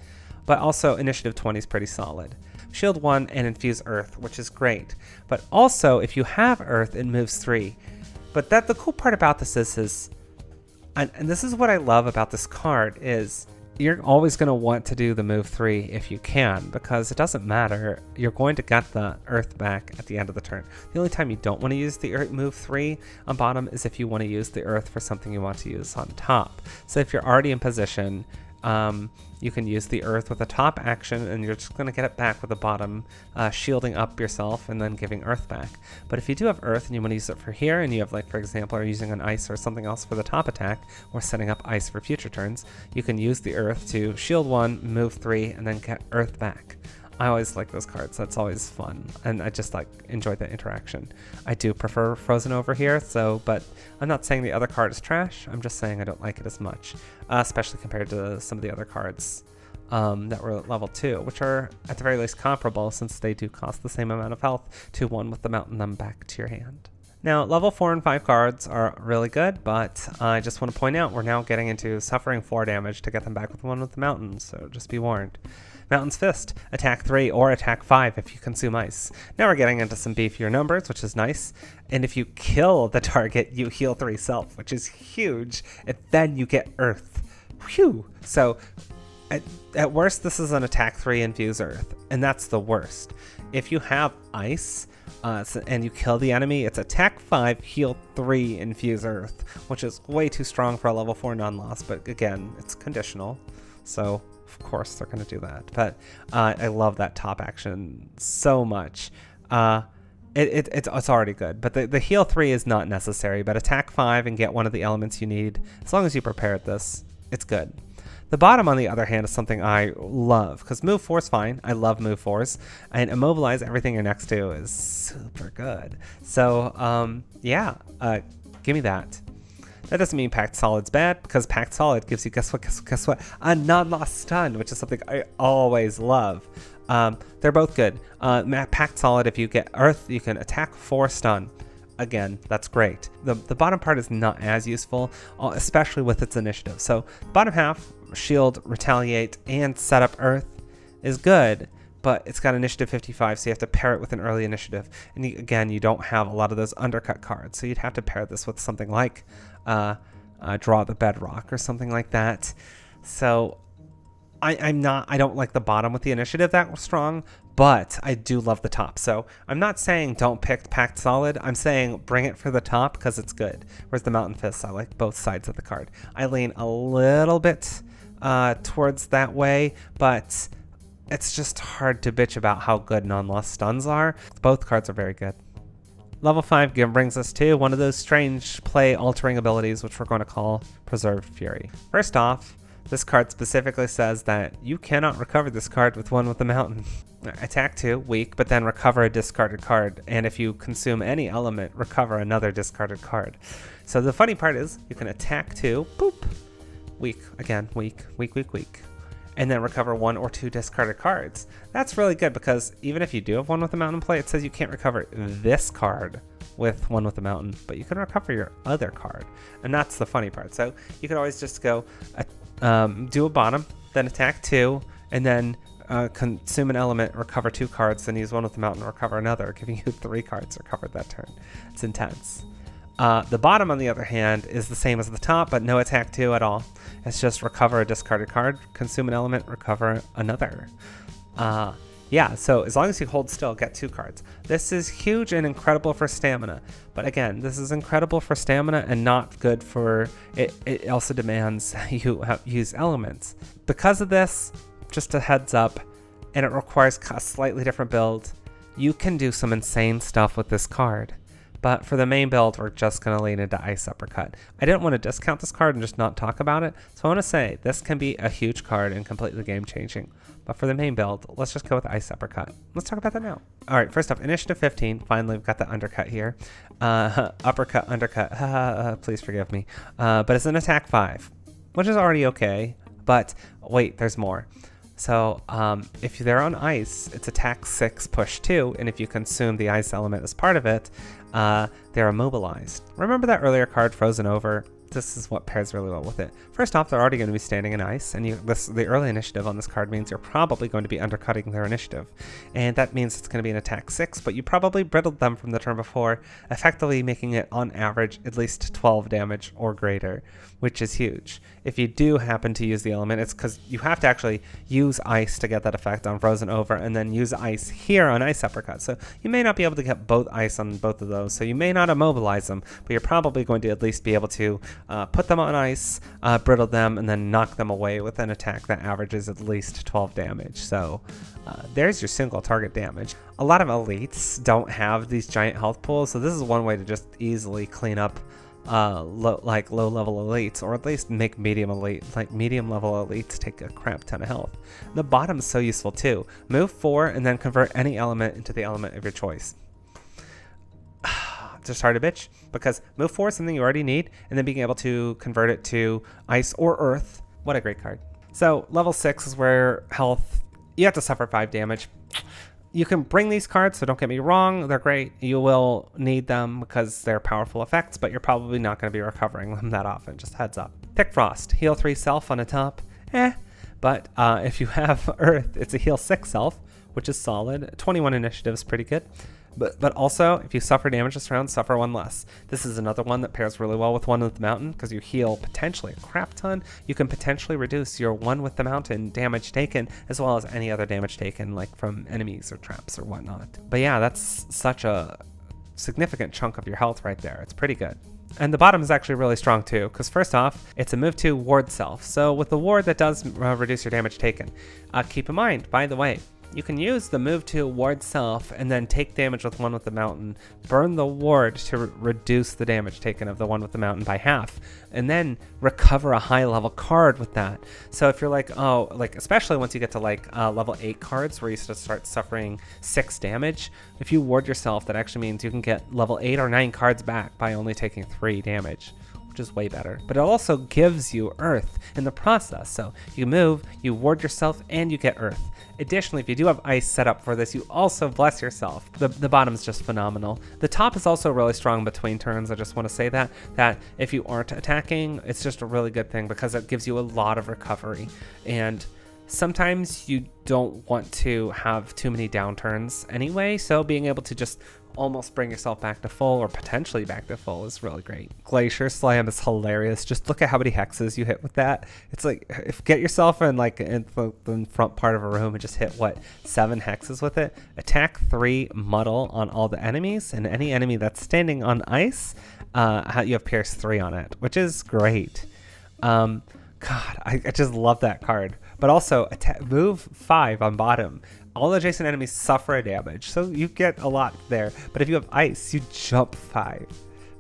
but also initiative twenty is pretty solid. Shield one and infuse earth, which is great, but also if you have earth, it moves three. But that the cool part about this is is And, and this is what I love about this card is you're always going to want to do the move three if you can, because it doesn't matter. You're going to get the earth back at the end of the turn. The only time you don't want to use the earth move three on bottom is if you want to use the earth for something you want to use on top. So if you're already in position, um, you can use the earth with a top action, and you're just going to get it back with the bottom, uh, shielding up yourself and then giving earth back. But if you do have earth and you want to use it for here, and you have, like, for example, are using an ice or something else for the top attack, or setting up ice for future turns, you can use the earth to shield one, move three, and then get earth back. I always like those cards. That's always fun, and I just like enjoy the interaction. I do prefer Frozen Over here, so, but I'm not saying the other card is trash. I'm just saying I don't like it as much, uh, especially compared to some of the other cards um, that were at level two, which are at the very least comparable, since they do cost the same amount of health to One With The Mountain them back to your hand. Now, level four and five cards are really good, but uh, I just want to point out we're now getting into suffering four damage to get them back with One With The Mountain, so just be warned. Mountain's Fist, attack three or attack five if you consume ice. Now we're getting into some beefier numbers, which is nice. And if you kill the target, you heal three self, which is huge. And then you get earth. Phew! So at, at worst, this is an attack three infuse earth, and that's the worst. If you have ice uh, and you kill the enemy, it's attack five, heal three, infuse earth, which is way too strong for a level four non-loss. But again, it's conditional, so of course they're going to do that. But uh, I love that top action so much. Uh, it, it, it's, it's already good, but the, the heal three is not necessary, but attack five and get one of the elements you need. As long as you prepared this, it's good. The bottom, on the other hand, is something I love, because move four's fine. I love move fours, and immobilize everything you're next to is super good. So um, yeah, uh, give me that. That doesn't mean Packed Solid's bad, because Packed Solid gives you, guess what, guess what, guess what, a non-lost stun, which is something I always love. Um, they're both good. Uh, Packed Solid, if you get Earth, you can attack for stun. Again, that's great. The, the bottom part is not as useful, especially with its initiative. So bottom half, Shield, Retaliate, and Set Up Earth is good, but it's got initiative fifty-five, so you have to pair it with an early initiative. And you, again, you don't have a lot of those undercut cards, so you'd have to pair this with something like uh, uh, Draw the Bedrock or something like that. So I, I'm not, I don't like the bottom with the initiative that strong, but I do love the top. So I'm not saying don't pick Packed Solid. I'm saying bring it for the top because it's good. Whereas the Mountain Fists, I like both sides of the card. I lean a little bit uh, towards that way, but it's just hard to bitch about how good non-lost stuns are. Both cards are very good. Level five brings us to one of those strange play-altering abilities, which we're going to call Preserved Fury. First off, this card specifically says that you cannot recover this card with One With The Mountain. Attack two, weak, but then recover a discarded card, and if you consume any element, recover another discarded card. So the funny part is, you can attack two, boop, weak, again, weak, weak, weak, weak, and then recover one or two discarded cards. That's really good, because even if you do have One With The Mountain play, it says you can't recover this card with One With The Mountain, but you can recover your other card, and that's the funny part. So you can always just go um, do a bottom, then attack two, and then uh, consume an element, recover two cards, then use One With The Mountain, recover another, giving you three cards recovered that turn. It's intense. Uh, the bottom, on the other hand, is the same as the top, but no attack two at all. It's just recover a discarded card, consume an element, recover another. Uh, yeah, so as long as you hold still, get two cards. This is huge and incredible for stamina. But again, this is incredible for stamina and not good for... It, it also demands you use elements. Because of this, just a heads up, and it requires a slightly different build, you can do some insane stuff with this card. But for the main build, we're just going to lean into Ice Uppercut. I didn't want to discount this card and just not talk about it, so I want to say this can be a huge card and completely game-changing. But for the main build, let's just go with Ice Uppercut. Let's talk about that now. All right, first up, Initiative fifteen. Finally, we've got the undercut here. Uh, uppercut, undercut, uh, please forgive me. Uh, but it's an attack five, which is already okay, but wait, there's more. So um, if they're on ice, it's attack six, push two, and if you consume the ice element as part of it, uh, they're immobilized. Remember that earlier card, Frozen Over? This is what pairs really well with it. First off, they're already going to be standing in ice, and you, this, the early initiative on this card means you're probably going to be undercutting their initiative. And that means it's going to be an attack six, but you probably brittled them from the turn before, effectively making it, on average, at least twelve damage or greater, which is huge. If you do happen to use the element, it's because you have to actually use ice to get that effect on Frozen Over, and then use ice here on Ice Uppercut. So you may not be able to get both ice on both of those, so you may not immobilize them, but you're probably going to at least be able to Uh, put them on ice, uh, brittle them, and then knock them away with an attack that averages at least twelve damage. So uh, there's your single target damage. A lot of elites don't have these giant health pools, so this is one way to just easily clean up uh, lo like low level elites, or at least make medium elite, like medium level elites take a crap ton of health. The bottom is so useful too. Move four and then convert any element into the element of your choice. Just hard to bitch, because move four is something you already need, and then being able to convert it to ice or earth. What a great card. So level six is where health, you have to suffer five damage. You can bring these cards, so don't get me wrong, they're great. You will need them because they're powerful effects, but you're probably not going to be recovering them that often, just heads up. Thick Frost, heal three self on the top, eh. But uh, if you have earth, it's a heal six self, which is solid. twenty-one initiative is pretty good. But, but also, if you suffer damage this round, suffer one less. This is another one that pairs really well with One With The Mountain, because you heal potentially a crap ton. You can potentially reduce your One With The Mountain damage taken, as well as any other damage taken, like from enemies or traps or whatnot. But yeah, that's such a significant chunk of your health right there. It's pretty good. And the bottom is actually really strong too, because first off, it's a move to ward self. So with the ward, that does uh, reduce your damage taken. Uh, keep in mind, by the way, You can use the move to ward self and then take damage with One With The Mountain. Burn the ward to re reduce the damage taken of the One With The Mountain by half, and then recover a high level card with that. So if you're like, oh, like especially once you get to like uh, level eight cards where you start suffering six damage, if you ward yourself, that actually means you can get level eight or nine cards back by only taking three damage, which is way better. But it also gives you earth in the process. So you move, you ward yourself, and you get earth. Additionally, if you do have ice set up for this, you also bless yourself. The, the bottom is just phenomenal. The top is also really strong between turns. I just want to say that, that if you aren't attacking, it's just a really good thing because it gives you a lot of recovery. And sometimes you don't want to have too many downturns anyway, so being able to just almost bring yourself back to full or potentially back to full is really great. Glacier Slam is hilarious. Just look at how many hexes you hit with that. It's like, if get yourself in like in the front part of a room and just hit what, seven hexes with it. Attack three, muddle on all the enemies, and any enemy that's standing on ice, uh, you have Pierce three on it, which is great. Um, God, I, I just love that card. But also move five on bottom. All adjacent enemies suffer damage, so you get a lot there. But if you have ice, you jump five.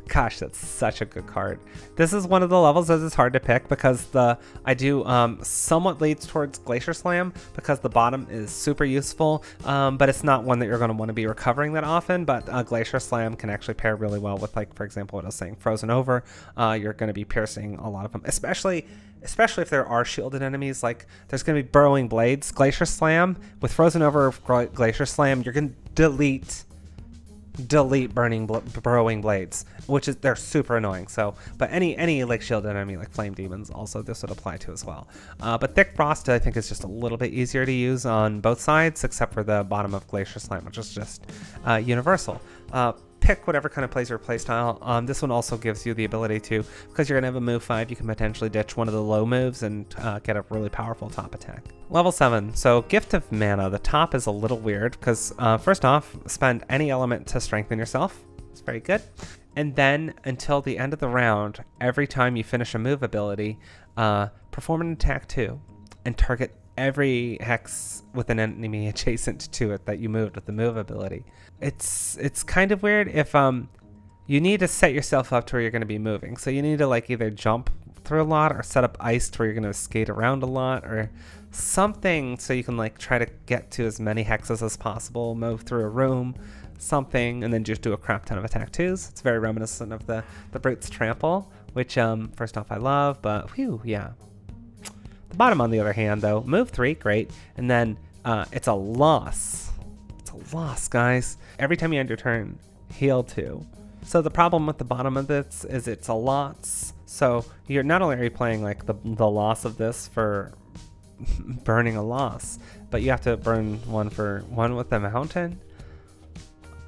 Gosh, that's such a good card. This is one of the levels that is hard to pick because the I do um, somewhat leads towards Glacier Slam because the bottom is super useful, um, but it's not one that you're going to want to be recovering that often. But uh, Glacier Slam can actually pair really well with, like, for example, what I was saying, Frozen Over. Uh, you're going to be piercing a lot of them, especially especially if there are shielded enemies. Like, there's going to be Burrowing Blades, Glacier Slam. With Frozen Over, Glacier Slam, you're going to delete... delete burning bl burrowing blades, which is they're super annoying. So but any any like shield enemy like flame demons, also this would apply to as well. Uh, but Thick Frost I think is just a little bit easier to use on both sides, except for the bottom of Glacier Slime, which is just uh, universal. Uh, pick whatever kind of plays your playstyle. Um, this one also gives you the ability to, because you're gonna have a move five, you can potentially ditch one of the low moves and uh, get a really powerful top attack. Level seven, so Gift of Mana. The top is a little weird because uh, first off, spend any element to strengthen yourself. It's very good. And then until the end of the round, every time you finish a move ability, uh, perform an attack two and target every hex with an enemy adjacent to it that you moved with the move ability. It's it's kind of weird if um you need to set yourself up to where you're going to be moving. So you need to like either jump through a lot or set up ice to where you're going to skate around a lot or something, so you can like try to get to as many hexes as possible, move through a room, something, and then just do a crap ton of attack twos. It's very reminiscent of the, the Brute's Trample, which um first off I love, but whew, yeah. Bottom, on the other hand, though, move three, great, and then uh, it's a loss. It's a loss, guys. Every time you end your turn, heal two. So the problem with the bottom of this is it's a loss. So you're not only are you playing like the the loss of this for burning a loss, but you have to burn one for One With The Mountain.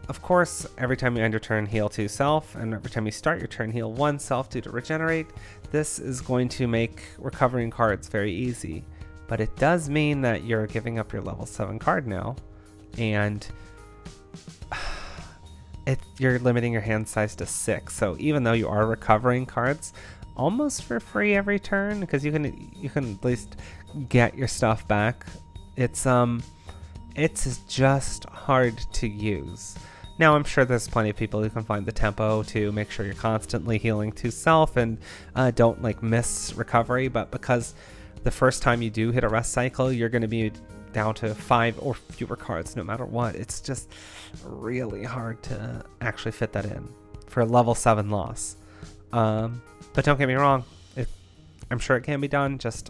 Of course, every time you end your turn, heal two self, and every time you start your turn, heal one self due to regenerate. This is going to make recovering cards very easy, but it does mean that you're giving up your level seven card now, and it, you're limiting your hand size to six. So even though you are recovering cards almost for free every turn, because you can you can at least get your stuff back, it's um it's just hard to use. Now, I'm sure there's plenty of people who can find the tempo to make sure you're constantly healing to self and uh, don't like miss recovery, but because the first time you do hit a rest cycle, you're going to be down to five or fewer cards no matter what. It's just really hard to actually fit that in for a level seven loss. Um, but don't get me wrong, it, I'm sure it can be done, just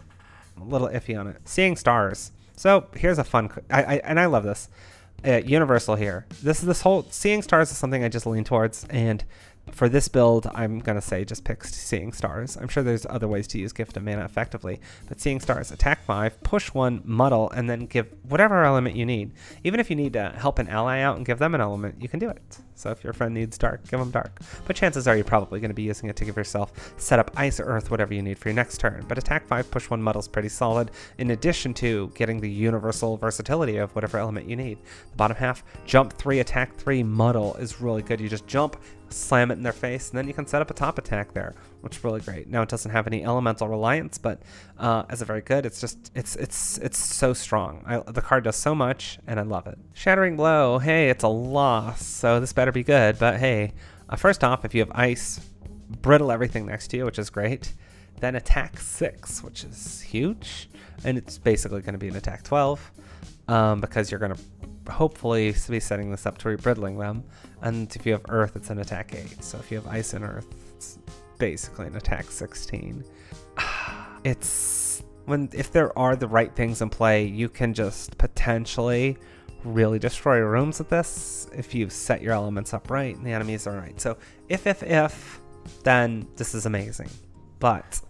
a little iffy on it. Seeing Stars. So here's a fun, I, I, and I love this. Uh, universal here. This is this whole Seeing Stars is something I just lean towards, and for this build I'm gonna say just pick Seeing Stars. I'm sure there's other ways to use Gift of Mana effectively, but Seeing Stars, attack five, push one, muddle, and then give whatever element you need. Even if you need to help an ally out and give them an element, you can do it. So if your friend needs dark, give them dark, but chances are you're probably going to be using it to give yourself set up ice or earth, whatever you need for your next turn. But attack five, push one, muddle is pretty solid, in addition to getting the universal versatility of whatever element you need. The bottom half, jump three, attack three, muddle is really good. You just jump slam it in their face, and then you can set up a top attack there, which is really great. Now it doesn't have any elemental reliance, but uh, as a very good, it's just, it's it's it's so strong. I, the card does so much, and I love it. Shattering Blow, hey, it's a loss, so this better be good, but hey, uh, first off, if you have ice, brittle everything next to you, which is great. Then attack six, which is huge, and it's basically going to be an attack twelve, um, because you're going to hopefully be setting this up to re-brittling them. And if you have earth, it's an attack eight. So if you have ice and earth, it's basically an attack sixteen. It's when, if there are the right things in play, you can just potentially really destroy rooms with this if you set your elements up right and the enemies are right. So if if if, then this is amazing. But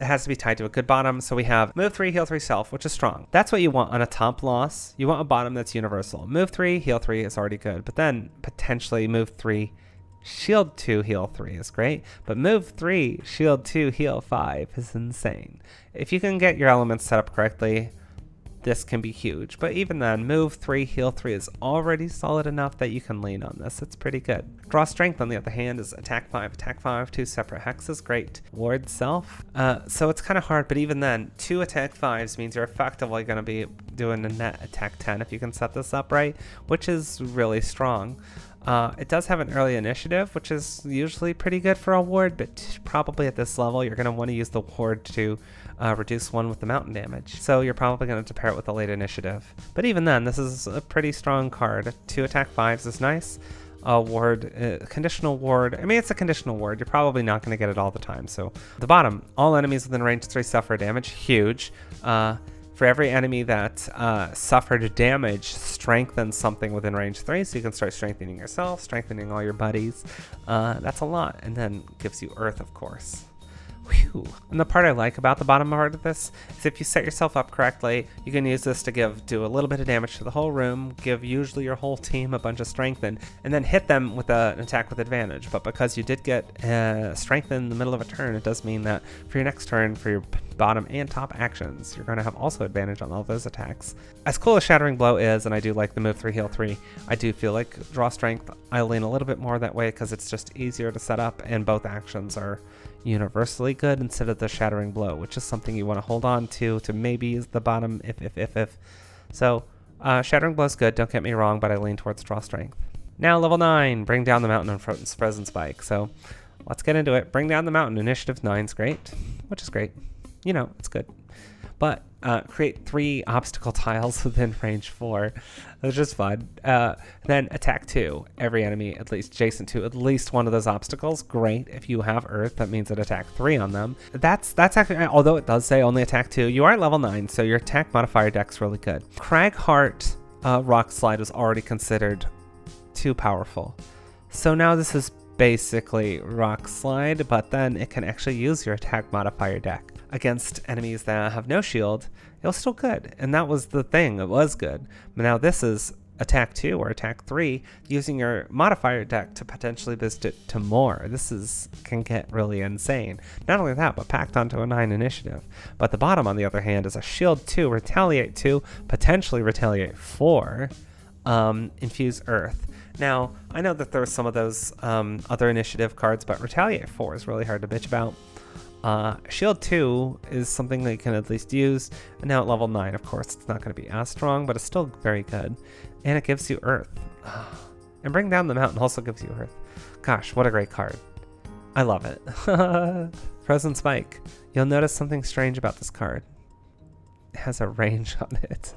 it has to be tied to a good bottom. So we have move three, heal three self, which is strong. That's what you want on a top loss. You want a bottom that's universal. Move three, heal three is already good. But then potentially move three, shield two, heal three is great. But move three, shield two, heal five is insane. If you can get your elements set up correctly, this can be huge. But even then, move three, heal three is already solid enough that you can lean on this. It's pretty good. Draw Strength, on the other hand, is attack five, attack five, two separate hexes, great. Ward self, uh, so it's kind of hard, but even then, two attack fives means you're effectively gonna be doing a net attack ten if you can set this up right, which is really strong. Uh, it does have an early initiative, which is usually pretty good for a ward, but probably at this level, you're going to want to use the ward to uh, reduce one with the mountain damage. So you're probably going to have to pair it with a late initiative. But even then, this is a pretty strong card. Two attack fives is nice. A ward, uh, conditional ward. I mean, it's a conditional ward. You're probably not going to get it all the time. So the bottom, all enemies within range three suffer damage. Huge. Uh, For every enemy that uh, suffered damage, strengthen something within range three, so you can start strengthening yourself, strengthening all your buddies. Uh, that's a lot, and then gives you earth, of course. Whew. And the part I like about the bottom part of this is if you set yourself up correctly, you can use this to give do a little bit of damage to the whole room, give usually your whole team a bunch of strengthen, and then hit them with a, an attack with advantage. But because you did get uh, strengthen in the middle of a turn, it does mean that for your next turn, for your bottom and top actions, you're going to have also advantage on all those attacks. As cool as Shattering Blow is, and I do like the move three, heal three, I do feel like Draw Strength, I lean a little bit more that way because it's just easier to set up, and both actions are universally good instead of the Shattering Blow, which is something you want to hold on to, to maybe use the bottom if, if, if, if. So uh, Shattering Blow is good, don't get me wrong, but I lean towards Draw Strength. Now level nine, Bring Down the Mountain and Frozen Spike. So let's get into it. Bring Down the Mountain, initiative nine's great, which is great. You know, it's good. But uh, create three obstacle tiles within range four, which is fun. Uh, then attack two, every enemy at least adjacent to at least one of those obstacles. Great, if you have earth, that means it attack three on them. That's that's actually, although it does say only attack two, you are at level nine, so your attack modifier deck's really good. Cragheart uh, Rock Slide was already considered too powerful. So now this is basically Rock Slide, but then it can actually use your attack modifier deck against enemies that have no shield. It was still good, and that was the thing, it was good. But now this is attack two or attack three, using your modifier deck to potentially boost it to more. This is can get really insane. Not only that, but packed onto a nine initiative. But the bottom, on the other hand, is a shield two, retaliate two, potentially retaliate four, um, infuse earth. Now, I know that there's some of those um, other initiative cards, but retaliate four is really hard to bitch about. Uh, shield two is something that you can at least use. And now at level nine, of course, it's not going to be as strong, but it's still very good. And it gives you earth. And Bring Down the Mountain also gives you earth. Gosh, what a great card. I love it. Frozen Spike. You'll notice something strange about this card. Has a range on it.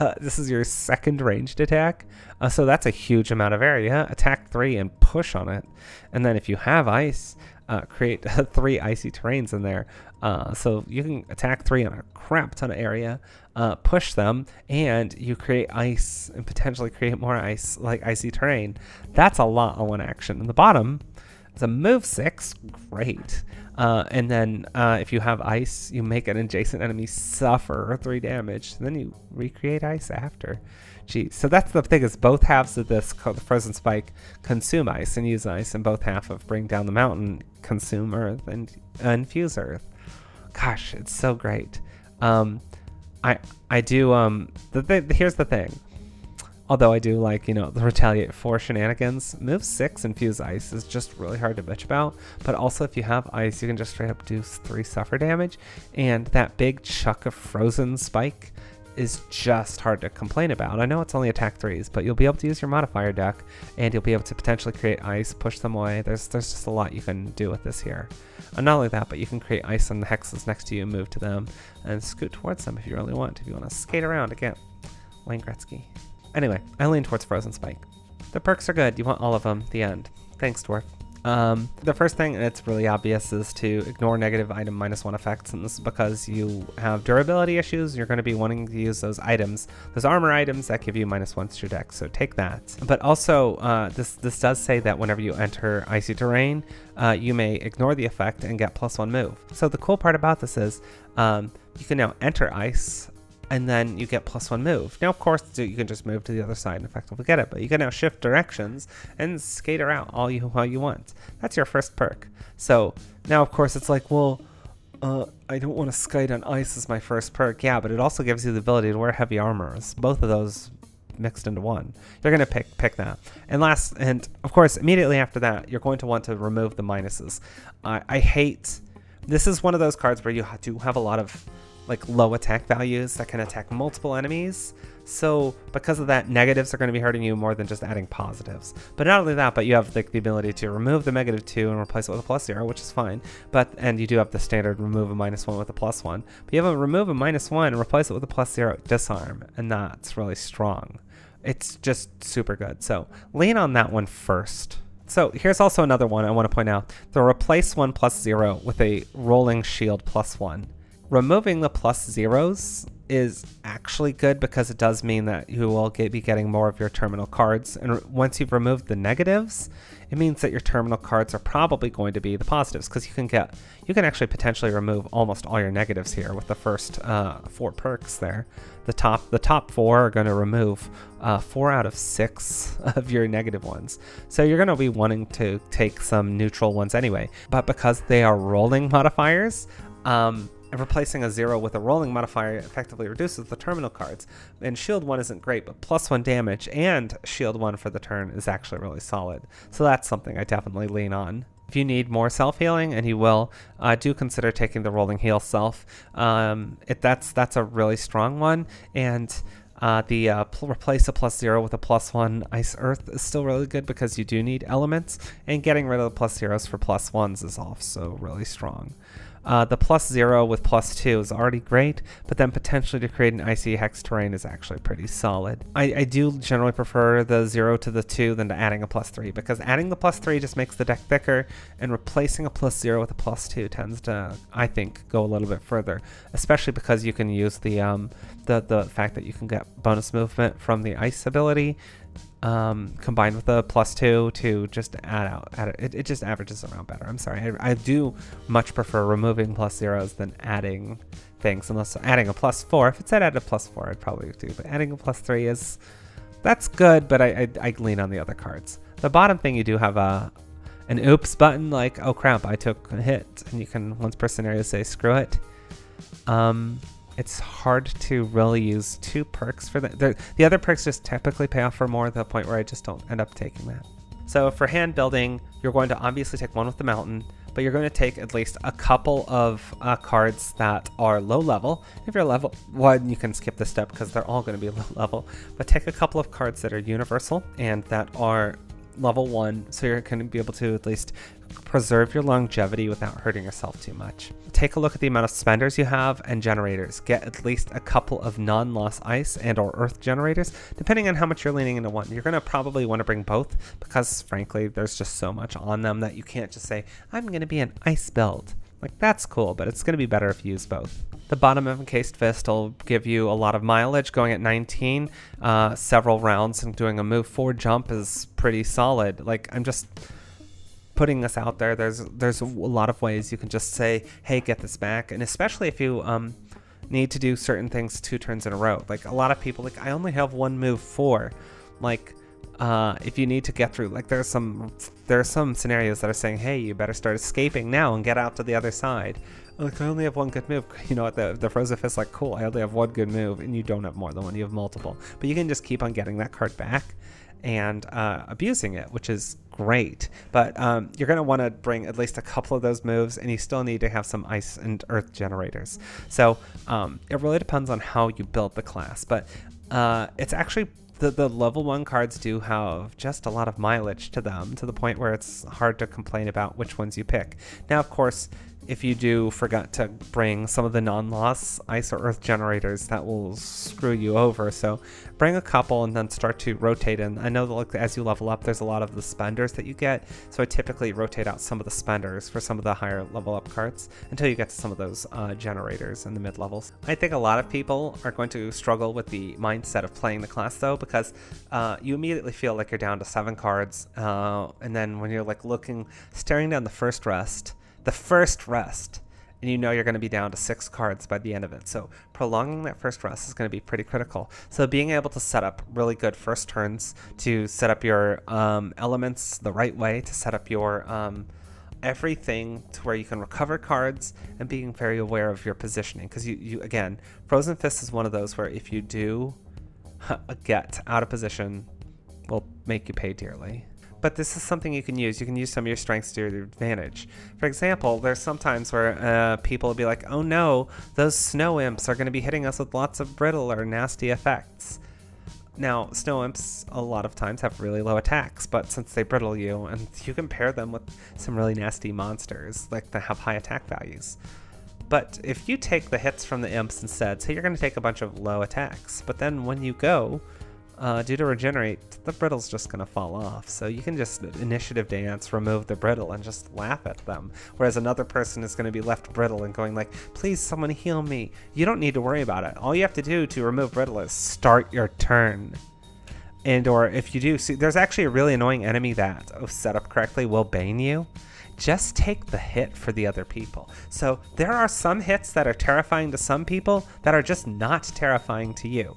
Uh, this is your second ranged attack, uh, so that's a huge amount of area. Attack three and push on it, and then if you have ice, uh, create uh, three icy terrains in there, uh, so you can attack three on a crap ton of area, uh, push them, and you create ice and potentially create more ice, like icy terrain. That's a lot on one action. In the bottom, it's a move six, great. Uh, and then uh, if you have ice, you make an adjacent enemy suffer three damage, and then you recreate ice after. Geez, so that's the thing, is both halves of this, called the Frozen Spike, consume ice and use ice, and both half of Bring Down the Mountain consume earth and uh, infuse earth. Gosh, it's so great. Um, I I do, um, the th here's the thing. Although I do like, you know, the Retaliate four shenanigans. Move six Infuse Ice is just really hard to bitch about. But also if you have Ice, you can just straight up do three suffer damage. And that big chuck of Frozen Spike is just hard to complain about. I know it's only attack threes, but you'll be able to use your modifier deck, and you'll be able to potentially create ice, push them away. There's there's just a lot you can do with this here. And not only that, but you can create ice on the hexes next to you, move to them, and scoot towards them if you really want. If you want to skate around again, Wayne Gretzky. Anyway, I lean towards Frozen Spike. The perks are good. You want all of them. The end. Thanks, Dwarf. Um, the first thing, and it's really obvious, is to ignore negative item minus one effects, and this is because you have durability issues. You're going to be wanting to use those items, those armor items that give you minus one to your deck, so take that. But also, uh, this, this does say that whenever you enter icy terrain, uh, you may ignore the effect and get plus one move. So the cool part about this is um, you can now enter ice, and then you get plus one move. Now, of course, you can just move to the other side and effectively get it, but you can now shift directions and skater out all you, all you want. That's your first perk. So now, of course, it's like, well, uh, I don't want to skate on ice as my first perk. Yeah, but it also gives you the ability to wear heavy armors. Both of those mixed into one. You're going to pick pick that. And last, and of course, immediately after that, you're going to want to remove the minuses. I, I hate, this is one of those cards where you do have a lot of like low attack values that can attack multiple enemies. So because of that, negatives are going to be hurting you more than just adding positives. But not only that, but you have like the ability to remove the negative two and replace it with a plus zero, which is fine. But and you do have the standard remove a minus one with a plus one. But you have a remove a minus one and replace it with a plus zero disarm, and that's really strong. It's just super good. So lean on that one first. So here's also another one I want to point out: the replace one plus zero with a rolling shield plus one. Removing the plus zeros is actually good because it does mean that you will get, be getting more of your terminal cards. And once you've removed the negatives, it means that your terminal cards are probably going to be the positives, because you can get, you can actually potentially remove almost all your negatives here with the first uh, four perks there. The top, the top four are going to remove uh, four out of six of your negative ones. So you're going to be wanting to take some neutral ones anyway, but because they are rolling modifiers, um, and replacing a zero with a rolling modifier effectively reduces the terminal cards. And shield one isn't great, but plus one damage and shield one for the turn is actually really solid. So that's something I definitely lean on. If you need more self-healing, and you will, uh, do consider taking the rolling heal self. Um, it, that's, that's a really strong one. And Uh, the uh, replace a plus zero with a plus one ice earth is still really good because you do need elements, and getting rid of the plus zeros for plus ones is also really strong. Uh, the plus zero with plus two is already great, but then potentially to create an icy hex terrain is actually pretty solid. I, I do generally prefer the zero to the two than to adding a plus three, because adding the plus three just makes the deck thicker, and replacing a plus zero with a plus two tends to, I think, go a little bit further, especially because you can use the, um, the, the fact that you can get bonus movement from the ice ability um, combined with the plus two to just add out. Add it, it, it just averages around better. I'm sorry. I, I do much prefer removing plus zeros than adding things, unless adding a plus four. If it said add a plus four, I'd probably do, but adding a plus three is, that's good, but I, I, I lean on the other cards. The bottom thing, you do have a, an oops button, like, oh crap, I took a hit, and you can once per scenario say, screw it. Um, It's hard to really use two perks for that. The, the other perks just typically pay off for more, to the point where I just don't end up taking that. So for hand building, you're going to obviously take One With The Mountain, but you're going to take at least a couple of uh, cards that are low level. If you're level one, you can skip this step because they're all going to be low level, but take a couple of cards that are universal and that are level one, so you're going to be able to at least preserve your longevity without hurting yourself too much. Take a look at the amount of spenders you have and generators. Get at least a couple of non-loss ice and or earth generators, depending on how much you're leaning into one. You're going to probably want to bring both, because frankly, there's just so much on them that you can't just say, I'm going to be an ice build. Like, that's cool, but it's going to be better if you use both. The bottom of Encased Fist will give you a lot of mileage, going at nineteen, uh, several rounds, and doing a move forward jump is pretty solid. Like, I'm just putting this out there. There's there's a lot of ways you can just say, hey, get this back, and especially if you um, need to do certain things two turns in a row. Like, a lot of people, like, I only have one move for, like, uh, if you need to get through. Like there's some there are some scenarios that are saying, hey, you better start escaping now and get out to the other side. Like, I only have one good move. You know what, the, the Frozen Fist, like, cool, I only have one good move, and you don't have more than one, you have multiple. But you can just keep on getting that card back and uh, abusing it, which is great. But um, you're going to want to bring at least a couple of those moves, and you still need to have some ice and earth generators. So um, it really depends on how you build the class. But uh, it's actually, the, the level one cards do have just a lot of mileage to them, to the point where it's hard to complain about which ones you pick. Now, of course, if you do forget to bring some of the non-loss ice or earth generators, that will screw you over. So bring a couple and then start to rotate. And I know that, like, as you level up, there's a lot of the spenders that you get. So I typically rotate out some of the spenders for some of the higher level up cards until you get to some of those uh, generators in the mid levels. I think a lot of people are going to struggle with the mindset of playing the class, though, because uh, you immediately feel like you're down to seven cards. Uh, and then when you're like looking, staring down the first rest, the first rest, and you know you're going to be down to six cards by the end of it. So prolonging that first rest is going to be pretty critical. So being able to set up really good first turns to set up your um, elements the right way, to set up your um, everything to where you can recover cards, and being very aware of your positioning. Because you, you, again, Frozen Fist is one of those where if you do get out of position, will make you pay dearly. But this is something you can use. You can use some of your strengths to your advantage. For example, there's sometimes where uh, people will be like, oh no, those snow imps are going to be hitting us with lots of brittle or nasty effects. Now, snow imps a lot of times have really low attacks, but since they brittle you, and you can pair them with some really nasty monsters like that have high attack values. But if you take the hits from the imps instead, so you're going to take a bunch of low attacks, but then when you go, Uh, due to regenerate, the brittle's just gonna fall off. So you can just initiative dance, remove the brittle, and just laugh at them. Whereas another person is gonna be left brittle and going like, please someone heal me. You don't need to worry about it. All you have to do to remove brittle is start your turn. And or if you do, see, there's actually a really annoying enemy that, if set up correctly, will bane you. Just take the hit for the other people. So there are some hits that are terrifying to some people that are just not terrifying to you.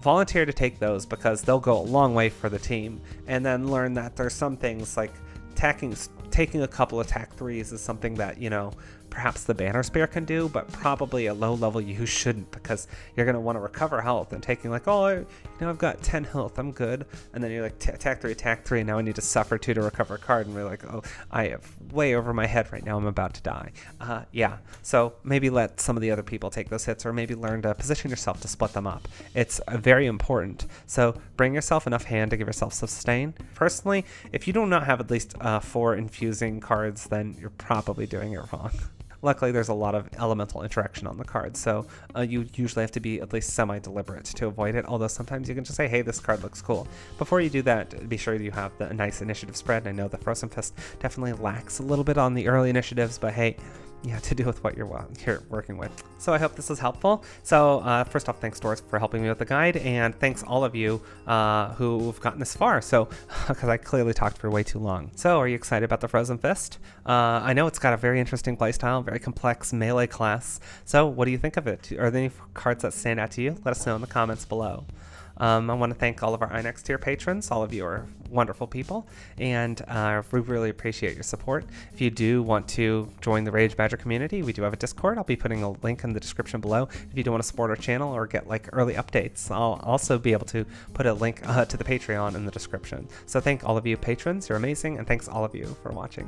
Volunteer to take those because they'll go a long way for the team, and then learn that there's some things like attacking, taking a couple attack threes is something that, you know, perhaps the Banner Spear can do, but probably a low level you shouldn't, because you're going to want to recover health, and taking like, oh, you know, I've got ten health, I'm good, and then you're like, attack three, attack three, and now I need to suffer two to recover a card, and we're like, oh, I have way over my head right now, I'm about to die. Uh, yeah, so maybe let some of the other people take those hits, or maybe learn to position yourself to split them up. It's very important, so bring yourself enough hand to give yourself sustain. Personally, if you do not have at least uh, four infusing cards, then you're probably doing it wrong. Luckily, there's a lot of elemental interaction on the card, so uh, you usually have to be at least semi-deliberate to avoid it, although sometimes you can just say, hey, this card looks cool. Before you do that, be sure you have the nice initiative spread. I know the Frozen Fist definitely lacks a little bit on the early initiatives, but hey, you have to do with what you're, you're working with. So I hope this was helpful. So uh, first off, thanks, Dwarf, for helping me with the guide, and thanks all of you uh, who've gotten this far, so because I clearly talked for way too long. So are you excited about the Frozen Fist? Uh, I know it's got a very interesting playstyle, very complex melee class. So what do you think of it? Are there any cards that stand out to you? Let us know in the comments below. Um, I want to thank all of our I N X tier patrons. All of you are wonderful people, and uh, we really appreciate your support. If you do want to join the Rage Badger community, we do have a Discord. I'll be putting a link in the description below. If you do want to support our channel or get like early updates, I'll also be able to put a link uh, to the Patreon in the description. So thank all of you patrons. You're amazing, and thanks all of you for watching.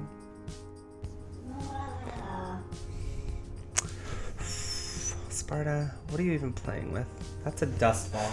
Sparta, what are you even playing with? That's a dust ball.